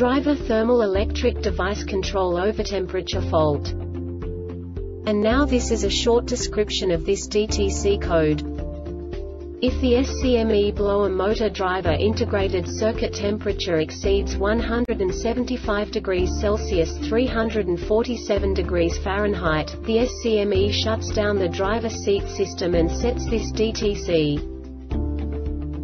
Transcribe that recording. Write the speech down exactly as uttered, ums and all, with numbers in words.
driver thermal electric device control overtemperature fault. And now this is a short description of this D T C code. If the S C M E blower motor driver integrated circuit temperature exceeds one hundred seventy-five degrees Celsius (three hundred forty-seven degrees Fahrenheit), the S C M E shuts down the driver seat system and sets this D T C.